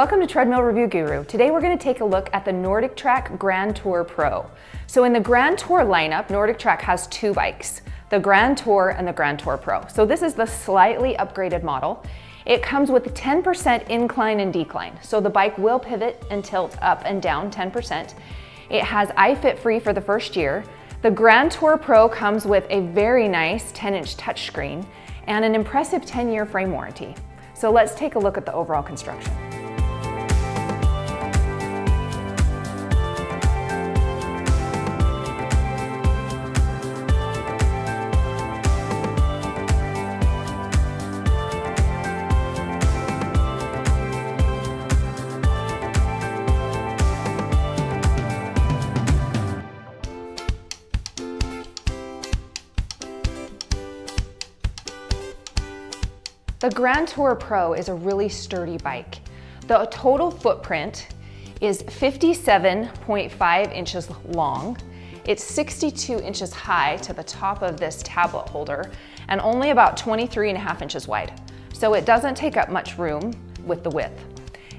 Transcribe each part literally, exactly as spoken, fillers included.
Welcome to Treadmill Review Guru. Today we're going to take a look at the NordicTrack Grand Tour Pro. So in the Grand Tour lineup, NordicTrack has two bikes, the Grand Tour and the Grand Tour Pro. So this is the slightly upgraded model. It comes with ten percent incline and decline, so the bike will pivot and tilt up and down ten percent. It has iFit free for the first year. The Grand Tour Pro comes with a very nice ten inch touchscreen and an impressive ten year frame warranty. So let's take a look at the overall construction. The Grand Tour Pro is a really sturdy bike. The total footprint is fifty-seven point five inches long. It's sixty-two inches high to the top of this tablet holder and only about twenty-three and a half inches wide. So it doesn't take up much room with the width.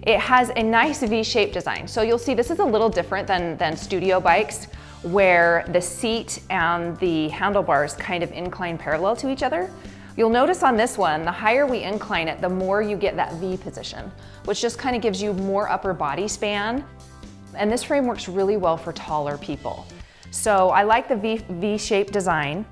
It has a nice V-shaped design. So you'll see this is a little different than, than studio bikes, where the seat and the handlebars kind of incline parallel to each other. You'll notice on this one, the higher we incline it, the more you get that V position, which just kind of gives you more upper body span. And this frame works really well for taller people. So I like the V, V-shaped design.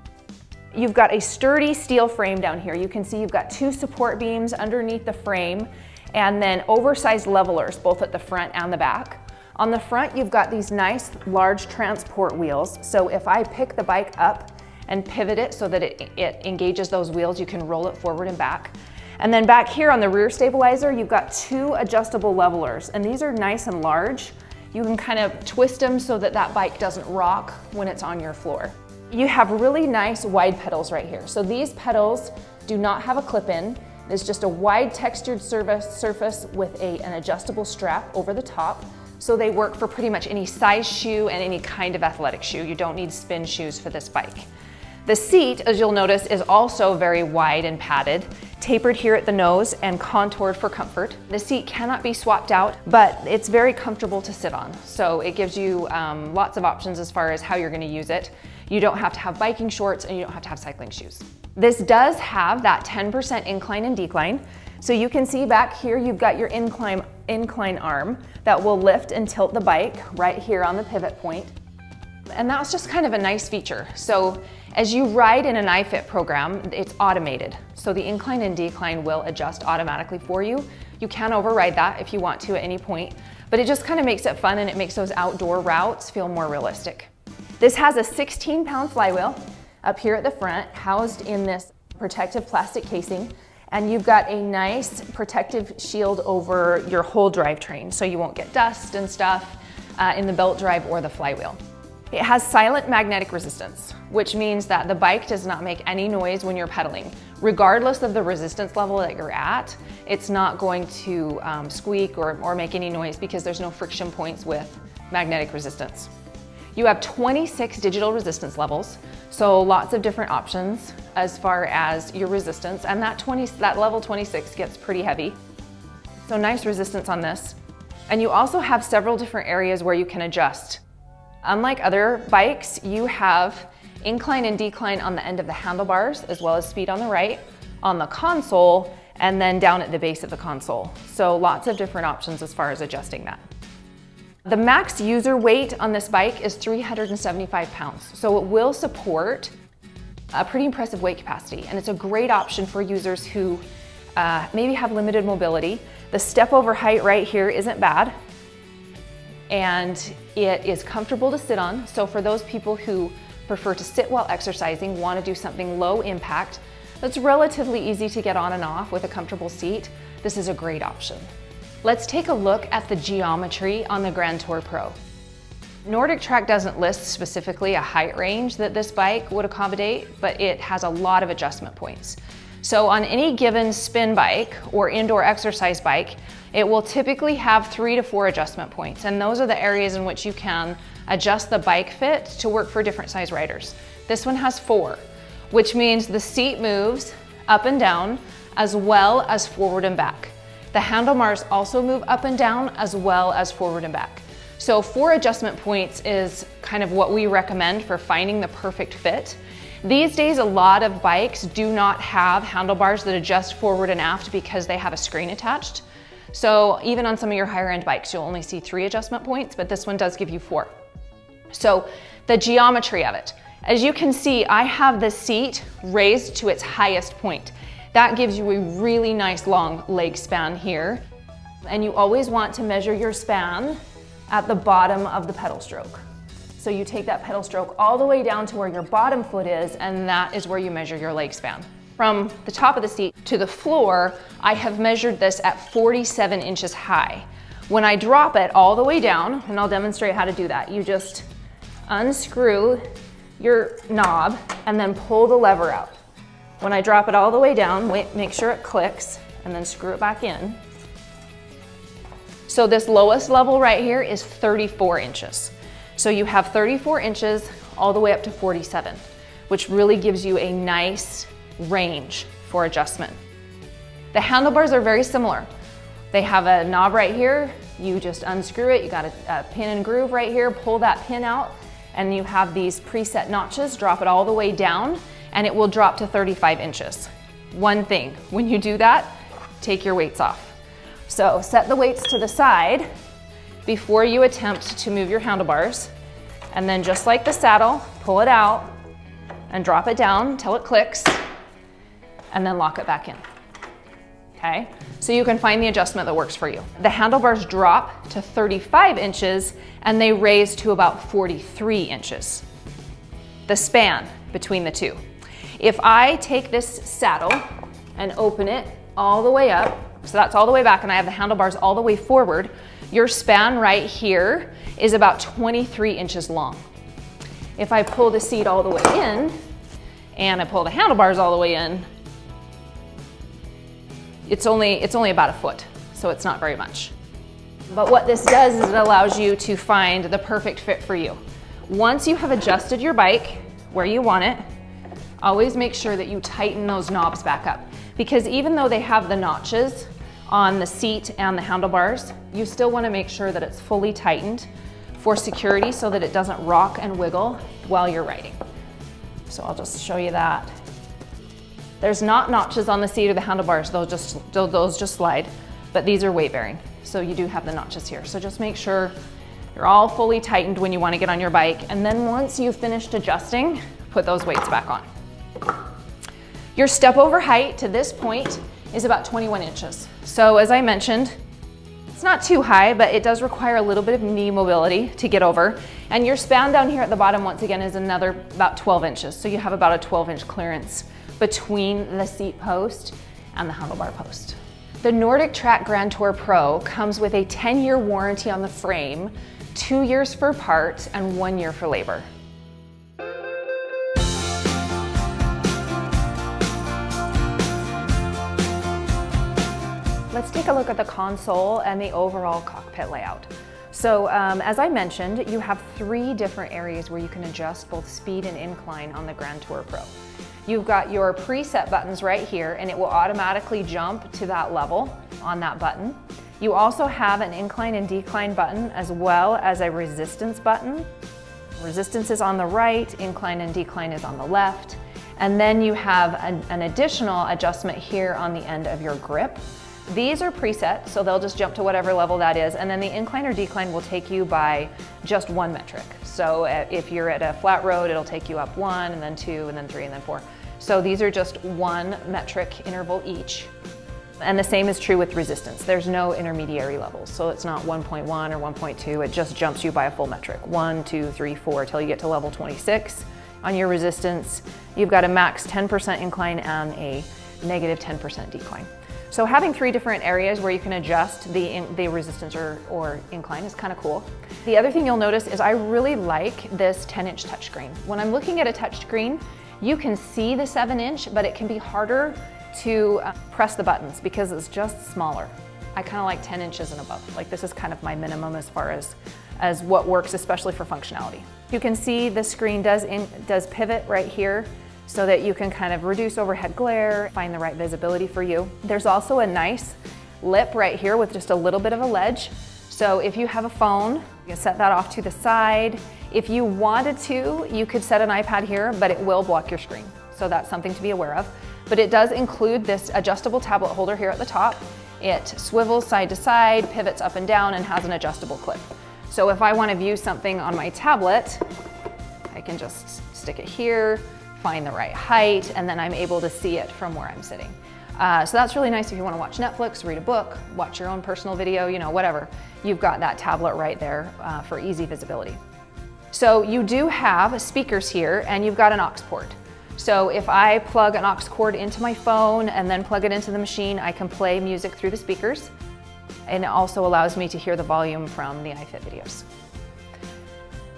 You've got a sturdy steel frame down here. You can see you've got two support beams underneath the frame and then oversized levelers, both at the front and the back. On the front, you've got these nice large transport wheels. So if I pick the bike up and pivot it so that it, it engages those wheels, you can roll it forward and back. And then back here on the rear stabilizer, you've got two adjustable levelers, and these are nice and large. You can kind of twist them so that that bike doesn't rock when it's on your floor. You have really nice wide pedals right here. So these pedals do not have a clip-in. It's just a wide textured surface with a, an adjustable strap over the top. So they work for pretty much any size shoe and any kind of athletic shoe. You don't need spin shoes for this bike. The seat, as you'll notice, is also very wide and padded, tapered here at the nose and contoured for comfort. The seat cannot be swapped out, but it's very comfortable to sit on. So it gives you um, lots of options as far as how you're going to use it. You don't have to have biking shorts and you don't have to have cycling shoes. This does have that ten percent incline and decline. So you can see back here, you've got your incline, incline arm that will lift and tilt the bike right here on the pivot point. And that's just kind of a nice feature. So as you ride in an iFit program, it's automated. So the incline and decline will adjust automatically for you. You can override that if you want to at any point, but it just kind of makes it fun and it makes those outdoor routes feel more realistic. This has a sixteen pound flywheel up here at the front, housed in this protective plastic casing. And you've got a nice protective shield over your whole drivetrain, so you won't get dust and stuff uh, in the belt drive or the flywheel. It has silent magnetic resistance, which means that the bike does not make any noise when you're pedaling. Regardless of the resistance level that you're at, it's not going to um, squeak or, or make any noise because there's no friction points with magnetic resistance. You have twenty-six digital resistance levels, so lots of different options as far as your resistance, and that, twenty, that level twenty-six gets pretty heavy. So nice resistance on this. And you also have several different areas where you can adjust. Unlike other bikes, you have incline and decline on the end of the handlebars, as well as speed on the right, on the console, and then down at the base of the console. So lots of different options as far as adjusting that. The max user weight on this bike is three hundred seventy-five pounds. So it will support a pretty impressive weight capacity, and it's a great option for users who uh, maybe have limited mobility. The step over height right here isn't bad, and it is comfortable to sit on. So for those people who prefer to sit while exercising, want to do something low impact, that's relatively easy to get on and off with a comfortable seat, this is a great option. Let's take a look at the geometry on the Grand Tour Pro. NordicTrack doesn't list specifically a height range that this bike would accommodate, but it has a lot of adjustment points. So on any given spin bike or indoor exercise bike, it will typically have three to four adjustment points, and those are the areas in which you can adjust the bike fit to work for different size riders. This one has four, which means the seat moves up and down as well as forward and back. The handlebars also move up and down as well as forward and back. So four adjustment points is kind of what we recommend for finding the perfect fit. These days, a lot of bikes do not have handlebars that adjust forward and aft because they have a screen attached. So even on some of your higher end bikes, you'll only see three adjustment points, but this one does give you four. So the geometry of it, as you can see, I have the seat raised to its highest point. That gives you a really nice long leg span here. And you always want to measure your span at the bottom of the pedal stroke. So you take that pedal stroke all the way down to where your bottom foot is, and that is where you measure your leg span. From the top of the seat to the floor, I have measured this at forty-seven inches high. When I drop it all the way down, and I'll demonstrate how to do that, you just unscrew your knob and then pull the lever out. When I drop it all the way down, wait, make sure it clicks, and then screw it back in. So this lowest level right here is thirty-four inches. So you have thirty-four inches all the way up to forty-seven, which really gives you a nice range for adjustment. The handlebars are very similar. They have a knob right here. You just unscrew it. You got a, a pin and groove right here. Pull that pin out, and you have these preset notches. Drop it all the way down, and it will drop to thirty-five inches. One thing, when you do that, take your weights off. So set the weights to the side before you attempt to move your handlebars, and then just like the saddle, pull it out and drop it down till it clicks, and then lock it back in, okay? So you can find the adjustment that works for you. The handlebars drop to thirty-five inches, and they raise to about forty-three inches. The span between the two. If I take this saddle and open it all the way up, so that's all the way back, and I have the handlebars all the way forward, your span right here is about twenty-three inches long. If I pull the seat all the way in, and I pull the handlebars all the way in, it's only, it's only about a foot, so it's not very much. But what this does is it allows you to find the perfect fit for you. Once you have adjusted your bike where you want it, always make sure that you tighten those knobs back up. Because even though they have the notches on the seat and the handlebars, you still want to make sure that it's fully tightened for security so that it doesn't rock and wiggle while you're riding. So I'll just show you that. There's not notches on the seat or the handlebars, those just, those just slide, but these are weight bearing. So you do have the notches here. So just make sure you're all fully tightened when you want to get on your bike. And then once you've finished adjusting, put those weights back on. Your step over height to this point is about twenty-one inches. So as I mentioned, it's not too high, but it does require a little bit of knee mobility to get over. And your span down here at the bottom, once again, is another about twelve inches. So you have about a twelve inch clearance between the seat post and the handlebar post. The NordicTrack Grand Tour Pro comes with a ten year warranty on the frame, two years for parts, and one year for labor. Let's take a look at the console and the overall cockpit layout. So um, as I mentioned, you have three different areas where you can adjust both speed and incline on the Grand Tour Pro. You've got your preset buttons right here, and it will automatically jump to that level on that button. You also have an incline and decline button as well as a resistance button. Resistance is on the right, incline and decline is on the left. And then you have an, an additional adjustment here on the end of your grip. These are preset, so they'll just jump to whatever level that is, and then the incline or decline will take you by just one metric. So if you're at a flat road, it'll take you up one, and then two, and then three, and then four. So these are just one metric interval each. And the same is true with resistance. There's no intermediary levels, so it's not one point one or one point two, it just jumps you by a full metric. One, two, three, four, till you get to level twenty-six. On your resistance, you've got a max ten percent incline and a negative ten percent decline. So having three different areas where you can adjust the, the resistance or, or incline is kind of cool. The other thing you'll notice is I really like this ten inch touchscreen. When I'm looking at a touchscreen, you can see the seven inch, but it can be harder to press the buttons because it's just smaller. I kind of like ten inches and above. Like, this is kind of my minimum as far as, as what works, especially for functionality. You can see the screen does, in, does pivot right here, so that you can kind of reduce overhead glare, find the right visibility for you. There's also a nice lip right here with just a little bit of a ledge. So if you have a phone, you can set that off to the side. If you wanted to, you could set an iPad here, but it will block your screen. So that's something to be aware of. But it does include this adjustable tablet holder here at the top. It swivels side to side, pivots up and down, and has an adjustable clip. So if I want to view something on my tablet, I can just stick it here, find the right height, and then I'm able to see it from where I'm sitting. Uh, so that's really nice if you want to watch Netflix, read a book, watch your own personal video, you know, whatever. You've got that tablet right there uh, for easy visibility. So you do have speakers here, and you've got an aux port. So if I plug an aux cord into my phone and then plug it into the machine, I can play music through the speakers. And it also allows me to hear the volume from the iFit videos.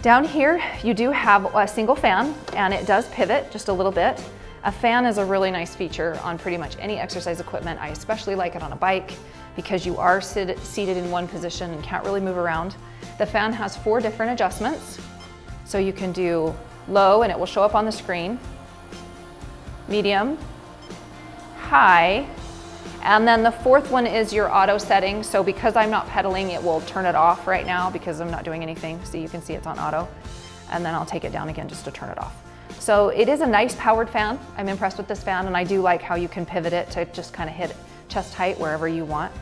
Down here, you do have a single fan, and it does pivot just a little bit. A fan is a really nice feature on pretty much any exercise equipment. I especially like it on a bike because you are sit seated in one position and can't really move around. The fan has four different adjustments. So you can do low, and it will show up on the screen, medium, high, and then the fourth one is your auto setting. So because I'm not pedaling, it will turn it off right now because I'm not doing anything. So you can see it's on auto. And then I'll take it down again just to turn it off. So it is a nice powered fan. I'm impressed with this fan, and I do like how you can pivot it to just kind of hit chest height wherever you want.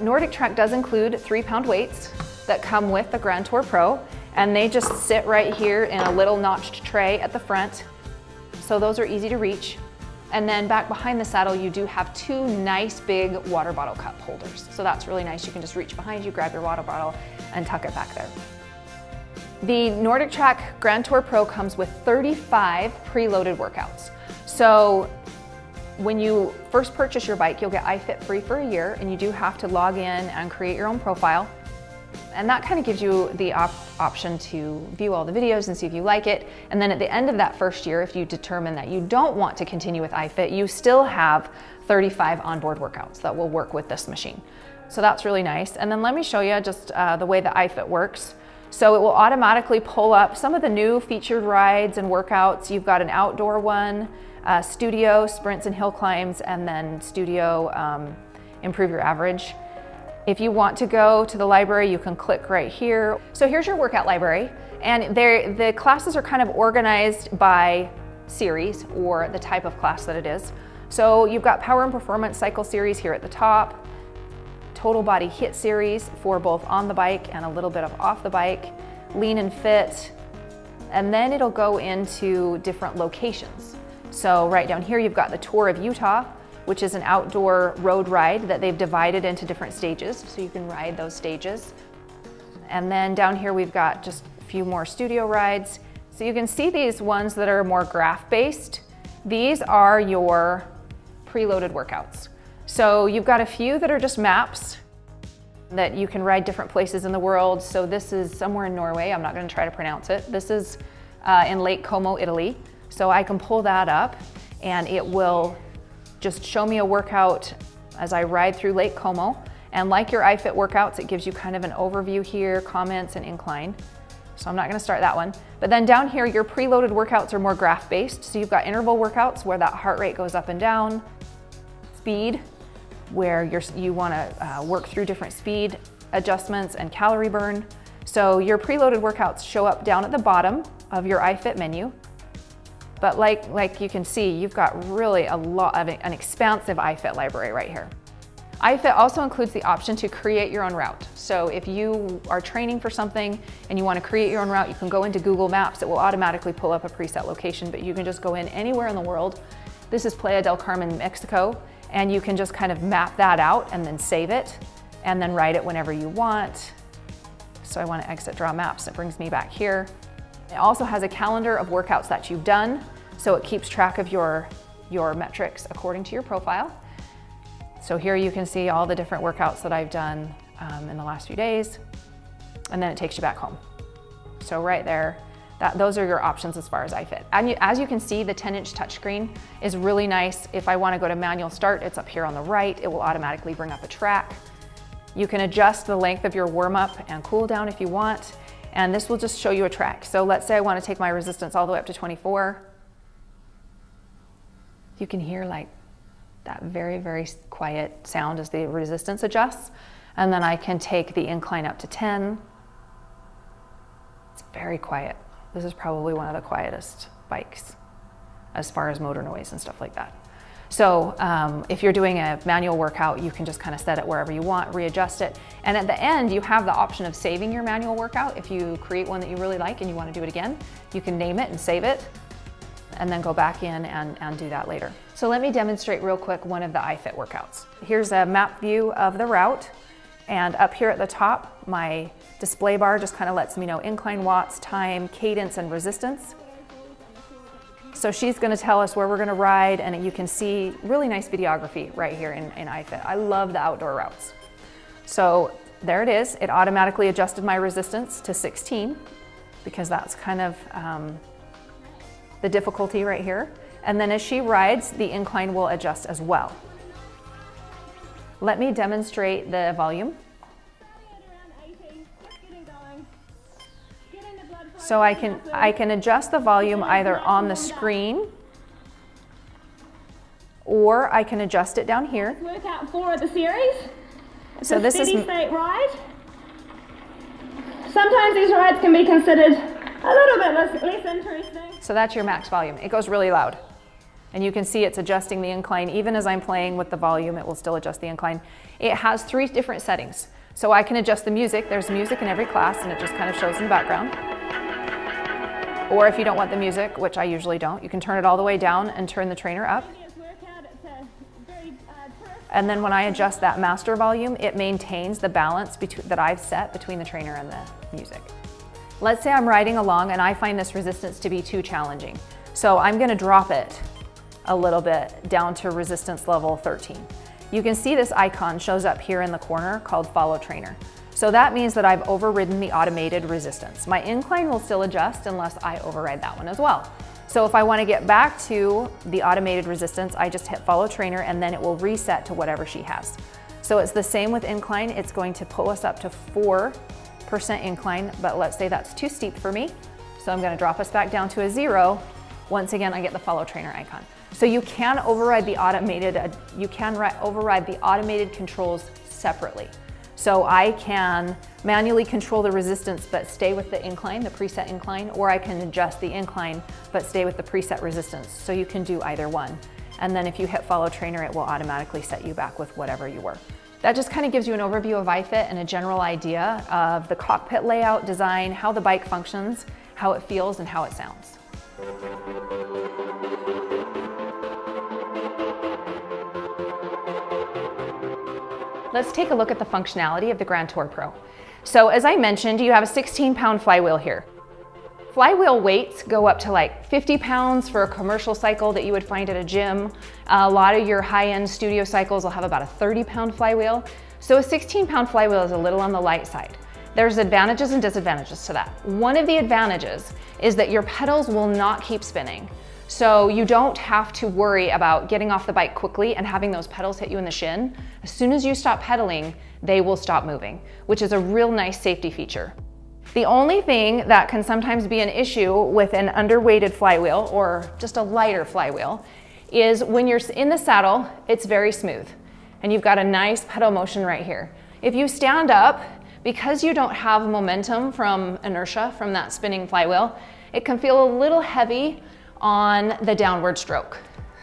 NordicTrack does include three pound weights that come with the Grand Tour Pro, and they just sit right here in a little notched tray at the front. So those are easy to reach. And then back behind the saddle, you do have two nice big water bottle cup holders. So that's really nice. You can just reach behind you, grab your water bottle, and tuck it back there. The NordicTrack Grand Tour Pro comes with thirty-five preloaded workouts. So when you first purchase your bike, you'll get iFit free for a year, and you do have to log in and create your own profile. And that kind of gives you the op option to view all the videos and see if you like it. And then at the end of that first year, if you determine that you don't want to continue with iFit, you still have thirty-five onboard workouts that will work with this machine. So that's really nice. And then let me show you just uh, the way the iFit works. So it will automatically pull up some of the new featured rides and workouts. You've got an outdoor one, uh, studio, sprints and hill climbs, and then studio, um, improve your average. If you want to go to the library, you can click right here. So here's your workout library, and the classes are kind of organized by series or the type of class that it is. So you've got power and performance cycle series here at the top, total body HIIT series for both on the bike and a little bit of off the bike, lean and fit, and then it'll go into different locations. So right down here, you've got the Tour of Utah, which is an outdoor road ride that they've divided into different stages, so you can ride those stages. And then down here we've got just a few more studio rides. So you can see these ones that are more graph-based. These are your preloaded workouts. So you've got a few that are just maps that you can ride different places in the world. So this is somewhere in Norway. I'm not gonna try to pronounce it. This is uh, in Lake Como, Italy. So I can pull that up, and it will just show me a workout as I ride through Lake Como. And like your iFit workouts, it gives you kind of an overview here, comments and incline. So I'm not gonna start that one. But then down here, your preloaded workouts are more graph-based. So you've got interval workouts where that heart rate goes up and down, speed, where you're, you wanna uh, work through different speed adjustments, and calorie burn. So your preloaded workouts show up down at the bottom of your iFit menu. But like, like you can see, you've got really a lot of an expansive iFit library right here. iFit also includes the option to create your own route. So if you are training for something and you want to create your own route, you can go into Google Maps. It will automatically pull up a preset location, but you can just go in anywhere in the world. This is Playa del Carmen, Mexico, and you can just kind of map that out and then save it and then ride it whenever you want. So I want to exit Draw Maps. It brings me back here. It also has a calendar of workouts that you've done, so it keeps track of your, your metrics according to your profile. So here you can see all the different workouts that I've done um, in the last few days, and then it takes you back home. So right there, that, those are your options as far as iFit. And you, as you can see, the ten inch touchscreen is really nice. If I want to go to manual start, it's up here on the right. It will automatically bring up a track. You can adjust the length of your warm-up and cool down if you want. And this will just show you a track. So let's say I want to take my resistance all the way up to twenty-four. You can hear like that very, very quiet sound as the resistance adjusts. And then I can take the incline up to ten. It's very quiet. This is probably one of the quietest bikes as far as motor noise and stuff like that. So um, if you're doing a manual workout, you can just kind of set it wherever you want, readjust it. And at the end, you have the option of saving your manual workout. If you create one that you really like and you want to do it again, you can name it and save it, and then go back in and, and do that later. So let me demonstrate real quick one of the iFit workouts. Here's a map view of the route. And up here at the top, my display bar just kind of lets me know incline watts, time, cadence, and resistance. So she's going to tell us where we're going to ride, and you can see really nice videography right here in, in iFit. I love the outdoor routes. So there it is. It automatically adjusted my resistance to sixteen because that's kind of um, the difficulty right here. And then as she rides, the incline will adjust as well. Let me demonstrate the volume. So I can, I can adjust the volume either on the screen, or I can adjust it down here. Workout four of the series. So this is steady state ride. Sometimes these rides can be considered a little bit less, less interesting. So that's your max volume. It goes really loud. And you can see it's adjusting the incline. Even as I'm playing with the volume, it will still adjust the incline. It has three different settings. So I can adjust the music. There's music in every class, and it just kind of shows in the background. Or if you don't want the music, which I usually don't, you can turn it all the way down and turn the trainer up. And then when I adjust that master volume, it maintains the balance between, that I've set between the trainer and the music. Let's say I'm riding along and I find this resistance to be too challenging. So I'm gonna drop it a little bit down to resistance level thirteen. You can see this icon shows up here in the corner called Follow Trainer. So that means that I've overridden the automated resistance. My incline will still adjust unless I override that one as well. So if I want to get back to the automated resistance, I just hit Follow Trainer, and then it will reset to whatever she has. So it's the same with incline. It's going to pull us up to four percent incline, but let's say that's too steep for me. So I'm going to drop us back down to a zero. Once again, I get the Follow Trainer icon. So you can override the automated, you can override the automated controls separately. So I can manually control the resistance but stay with the incline, the preset incline, or I can adjust the incline but stay with the preset resistance. So you can do either one. And then if you hit Follow Trainer, it will automatically set you back with whatever you were. That just kind of gives you an overview of iFit and a general idea of the cockpit layout, design, how the bike functions, how it feels, and how it sounds. Let's take a look at the functionality of the Grand Tour Pro. So as I mentioned, you have a sixteen pound flywheel here. Flywheel weights go up to like fifty pounds for a commercial cycle that you would find at a gym. A lot of your high-end studio cycles will have about a thirty pound flywheel. So a sixteen pound flywheel is a little on the light side. There's advantages and disadvantages to that. One of the advantages is that your pedals will not keep spinning. So you don't have to worry about getting off the bike quickly and having those pedals hit you in the shin. As soon as you stop pedaling, they will stop moving, which is a real nice safety feature. The only thing that can sometimes be an issue with an underweighted flywheel or just a lighter flywheel is when you're in the saddle, it's very smooth and you've got a nice pedal motion right here. If you stand up, because you don't have momentum from inertia from that spinning flywheel, it can feel a little heavy on the downward stroke.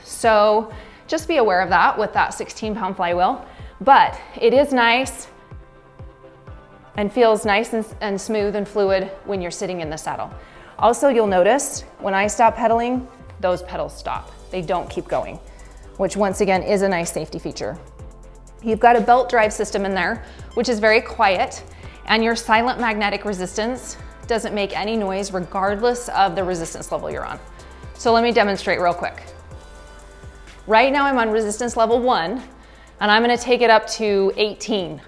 So just be aware of that with that sixteen pound flywheel, but it is nice and feels nice and, and smooth and fluid when you're sitting in the saddle. Also, you'll notice when I stop pedaling, those pedals stop. They don't keep going, which once again is a nice safety feature. You've got a belt drive system in there, which is very quiet, and your silent magnetic resistance doesn't make any noise regardless of the resistance level you're on. So let me demonstrate real quick. Right now I'm on resistance level one, and I'm gonna take it up to eighteen.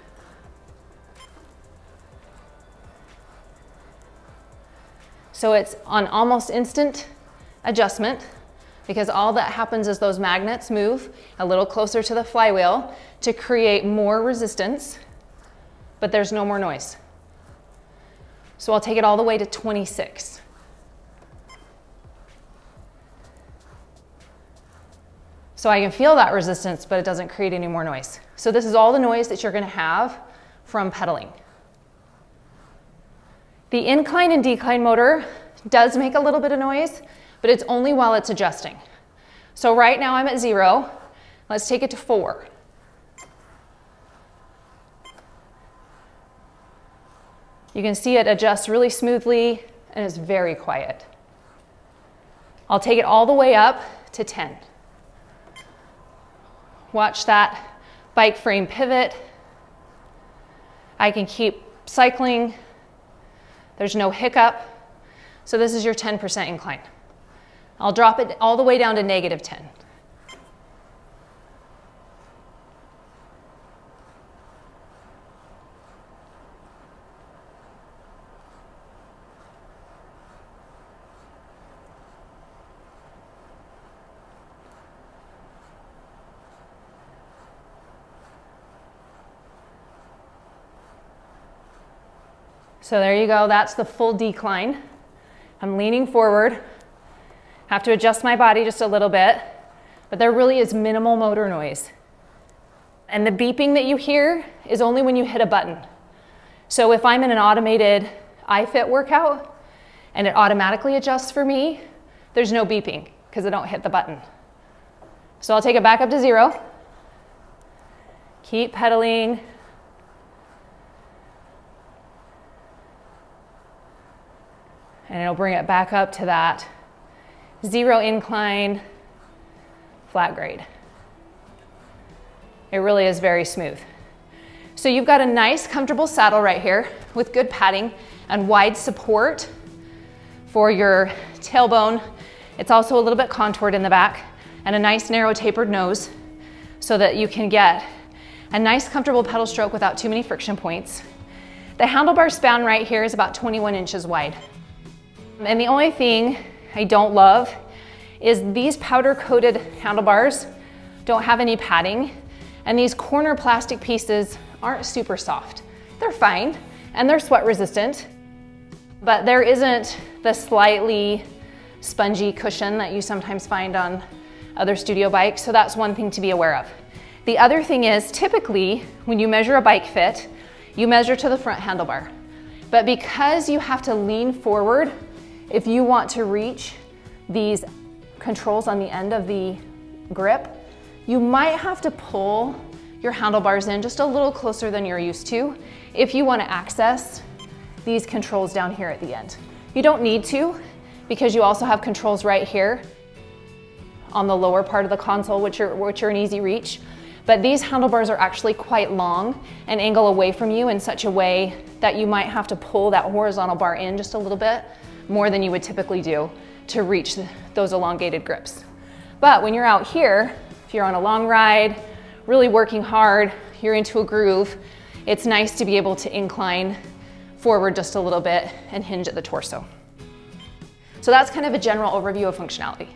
So it's on almost instant adjustment because all that happens is those magnets move a little closer to the flywheel to create more resistance, but there's no more noise. So I'll take it all the way to twenty-six. So I can feel that resistance, but it doesn't create any more noise. So this is all the noise that you're gonna have from pedaling. The incline and decline motor does make a little bit of noise, but it's only while it's adjusting. So right now I'm at zero. Let's take it to four. You can see it adjusts really smoothly and it's very quiet. I'll take it all the way up to ten. Watch that bike frame pivot. I can keep cycling. There's no hiccup. So this is your ten percent incline. I'll drop it all the way down to negative ten. So there you go, that's the full decline. I'm leaning forward, have to adjust my body just a little bit, but there really is minimal motor noise. And the beeping that you hear is only when you hit a button. So if I'm in an automated iFit workout and it automatically adjusts for me, there's no beeping because I don't hit the button. So I'll take it back up to zero. Keep pedaling. And it'll bring it back up to that zero incline, flat grade. It really is very smooth. So you've got a nice comfortable saddle right here with good padding and wide support for your tailbone. It's also a little bit contoured in the back and a nice narrow tapered nose so that you can get a nice comfortable pedal stroke without too many friction points. The handlebar span right here is about twenty-one inches wide. And the only thing I don't love is these powder coated handlebars don't have any padding, and these corner plastic pieces aren't super soft. They're fine and they're sweat resistant, but there isn't the slightly spongy cushion that you sometimes find on other studio bikes. So that's one thing to be aware of. The other thing is typically when you measure a bike fit, you measure to the front handlebar, but because you have to lean forward if you want to reach these controls on the end of the grip, you might have to pull your handlebars in just a little closer than you're used to if you want to access these controls down here at the end. You don't need to because you also have controls right here on the lower part of the console, which are, which are an easy reach. But these handlebars are actually quite long and angle away from you in such a way that you might have to pull that horizontal bar in just a little bit more than you would typically do to reach those elongated grips. But when you're out here, if you're on a long ride, really working hard, you're into a groove, it's nice to be able to incline forward just a little bit and hinge at the torso. So that's kind of a general overview of functionality.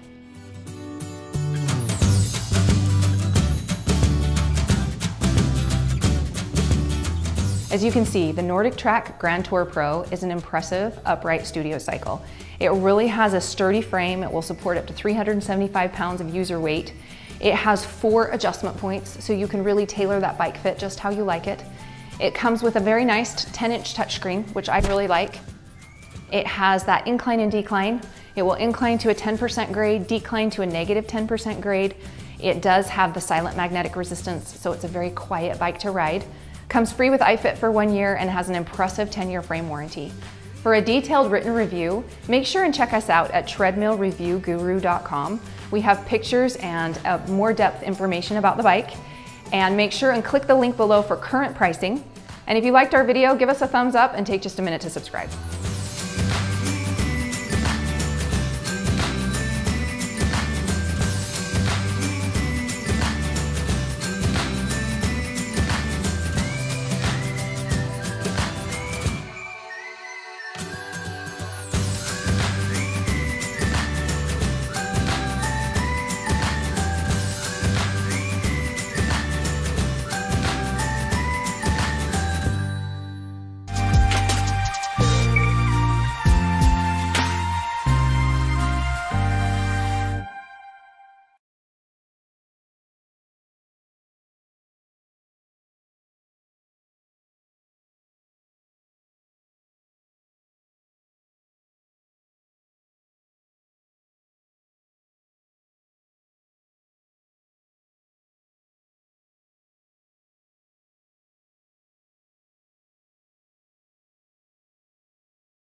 As you can see, the NordicTrack Grand Tour Pro is an impressive upright studio cycle. It really has a sturdy frame. It will support up to three hundred seventy-five pounds of user weight. It has four adjustment points, so you can really tailor that bike fit just how you like it. It comes with a very nice ten inch touchscreen, which I really like. It has that incline and decline. It will incline to a ten percent grade, decline to a negative ten percent grade. It does have the silent magnetic resistance, so it's a very quiet bike to ride. Comes free with iFit for one year and has an impressive ten year frame warranty. For a detailed written review, make sure and check us out at treadmill review guru dot com. We have pictures and uh, more depth information about the bike. And make sure and click the link below for current pricing. And if you liked our video, give us a thumbs up and take just a minute to subscribe.